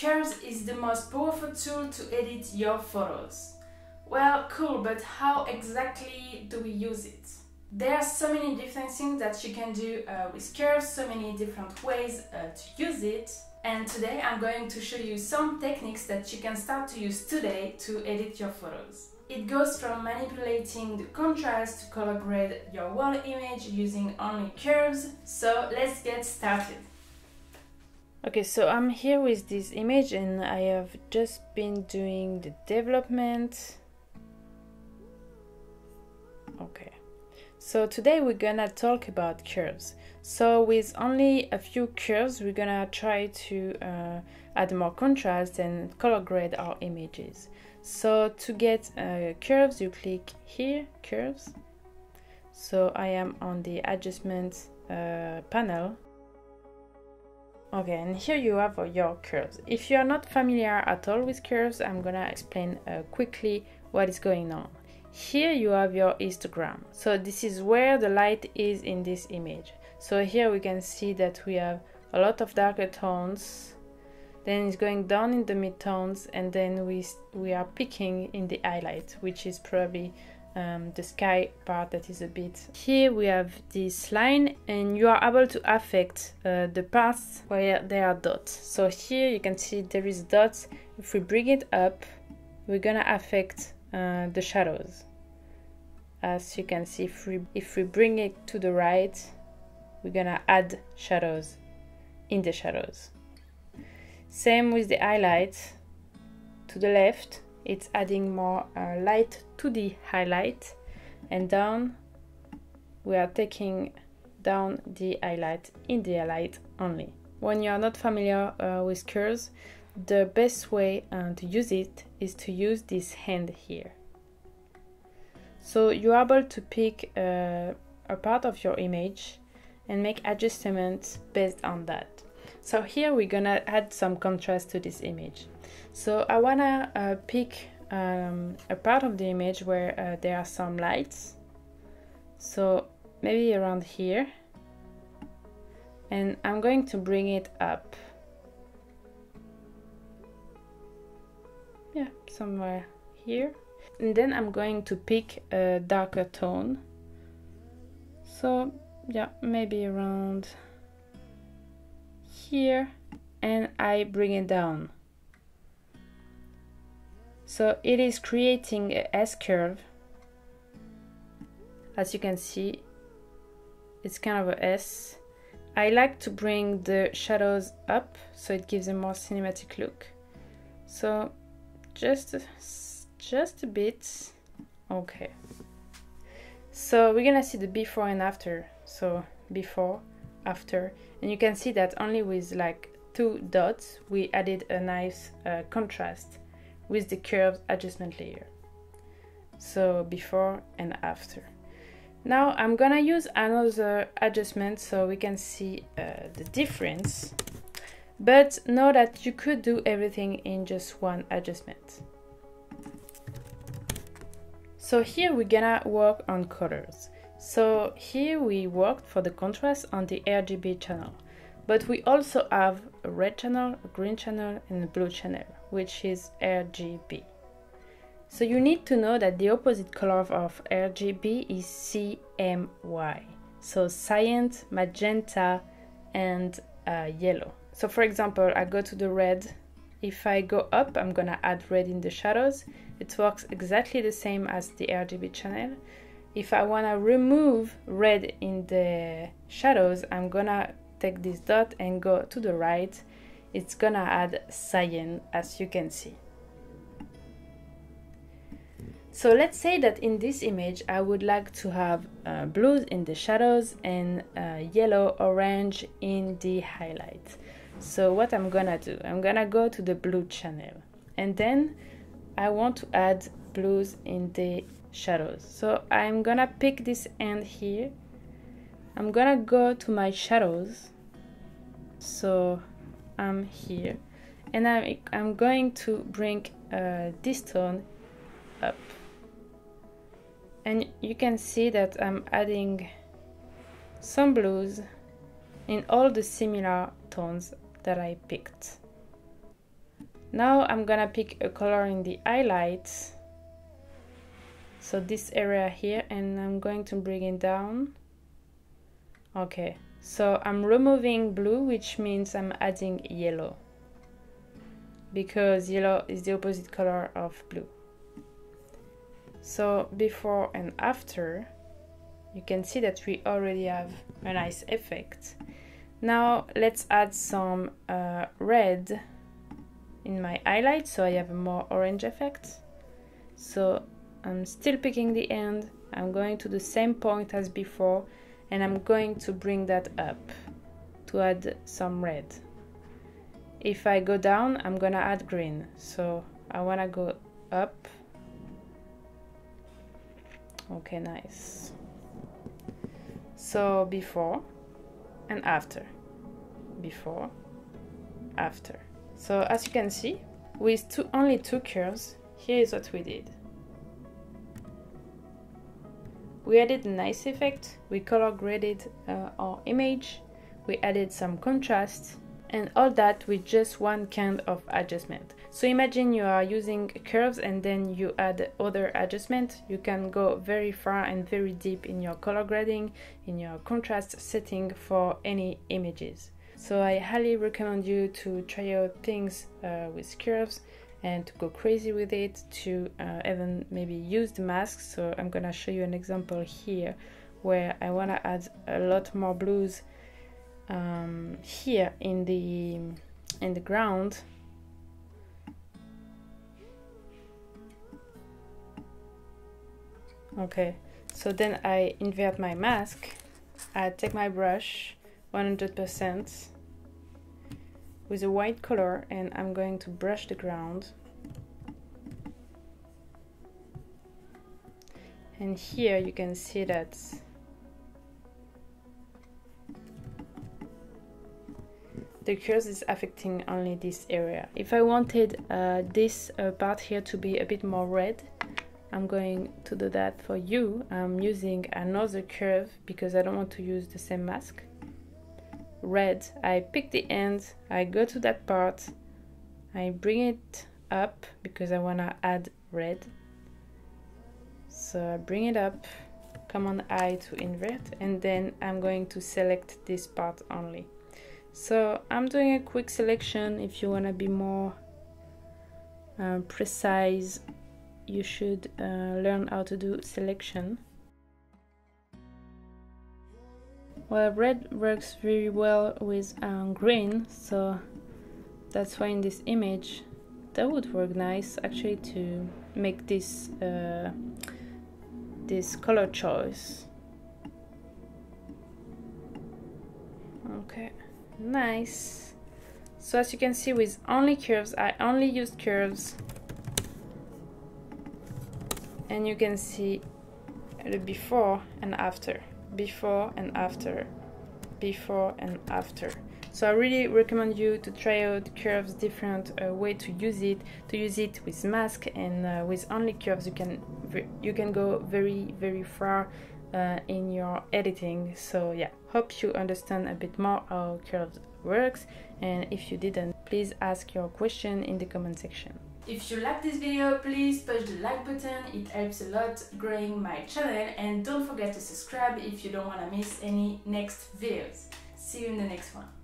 Curves is the most powerful tool to edit your photos. Well, cool, but how exactly do we use it? There are so many different things that you can do with curves, so many different ways to use it. And today I'm going to show you some techniques that you can start to use today to edit your photos. It goes from manipulating the contrast to color grade your wall image using only curves. So let's get started. Okay, so I'm here with this image and I have just been doing the development. Okay, so today we're gonna talk about curves. So with only a few curves, we're gonna try to add more contrast and color grade our images. So to get curves, you click here, curves. So I am on the adjustment panel. Okay, and here you have your curves. If you are not familiar at all with curves, I'm gonna explain quickly what is going on. Here you have your histogram. So this is where the light is in this image. So here we can see that we have a lot of darker tones. Then it's going down in the mid-tones, and then we are peaking in the highlight, which is probably the sky part that is a bit. Here we have this line, and you are able to affect the parts where there are dots. So here you can see there is dots. If we bring it up, we're gonna affect the shadows. As you can see, if we bring it to the right, we're gonna add shadows in the shadows. Same with the highlight to the left, it's adding more light to the highlight, and down we are taking down the highlight in the highlight only. When you are not familiar with curves, the best way to use it is to use this hand here. So you are able to pick a part of your image and make adjustments based on that. So here we're gonna add some contrast to this image. So I wanna pick a part of the image where there are some lights. So maybe around here. And I'm going to bring it up. Yeah, somewhere here. And then I'm going to pick a darker tone. So yeah, maybe around here, and I bring it down. So it is creating an S-curve. As you can see, it's kind of an S. I like to bring the shadows up so it gives a more cinematic look. So just a bit. Okay. So we're gonna see the before and after. So before, after, and you can see that only with like two dots we added a nice contrast with the curves adjustment layer. So before and after. Now I'm gonna use another adjustment so we can see the difference, but know that you could do everything in just one adjustment. So here we're gonna work on colors. So here we worked for the contrast on the RGB channel, but we also have a red channel, a green channel, and a blue channel, which is RGB. So you need to know that the opposite color of RGB is CMY, so cyan, magenta, and yellow. So for example, I go to the red. If I go up, I'm gonna add red in the shadows. It works exactly the same as the RGB channel. If I want to remove red in the shadows, I'm gonna take this dot and go to the right. It's gonna add cyan, as you can see. So let's say that in this image I would like to have blues in the shadows and yellow, orange in the highlight. So what I'm gonna do, I'm gonna go to the blue channel, and then I want to add blues in the shadows. So I'm gonna pick this end here. I'm gonna go to my shadows. So I'm here, and I'm going to bring this tone up, and you can see that I'm adding some blues in all the similar tones that I picked. Now I'm gonna pick a color in the highlights, so this area here, and I'm going to bring it down. Okay, so I'm removing blue, which means I'm adding yellow, because yellow is the opposite color of blue. So before and after, you can see that we already have a nice effect. Now let's add some red in my highlight, so I have a more orange effect. So I'm still picking the end, I'm going to the same point as before, and I'm going to bring that up to add some red. If I go down, I'm gonna add green, so I wanna go up. Okay, nice. So before and after, before, after. So as you can see, with only two curves, here is what we did. We added a nice effect, we color graded our image, we added some contrast, and all that with just one kind of adjustment. So imagine you are using curves and then you add other adjustments. You can go very far and very deep in your color grading, in your contrast setting for any images. So I highly recommend you to try out things with curves and to go crazy with it, to even maybe use the masks. So I'm gonna show you an example here where I wanna add a lot more blues here in the ground. Okay, so then I invert my mask, I take my brush 100% with a white color, and I'm going to brush the ground. And here you can see that the curves is affecting only this area. If I wanted this part here to be a bit more red, I'm going to do that for you. I'm using another curve because I don't want to use the same mask. Red, I pick the end, I go to that part, I bring it up because I wanna add red. So I bring it up, Command I to invert, and then I'm going to select this part only. So I'm doing a quick selection. If you wanna be more precise, you should learn how to do selection. Well, red works very well with green, so that's why in this image that would work nice actually to make this this color choice. Okay, nice. So as you can see, with only curves, I only used curves, and you can see the before and after. Before and after, before and after. So I really recommend you to try out curves, different way to use it. To use it with mask and with only curves, you can go very, very far in your editing. So yeah, hope you understand a bit more how curves works, and if you didn't, please ask your question in the comment section. If you like this video, please push the like button, it helps a lot growing my channel, and don't forget to subscribe if you don't want to miss any next videos. See you in the next one.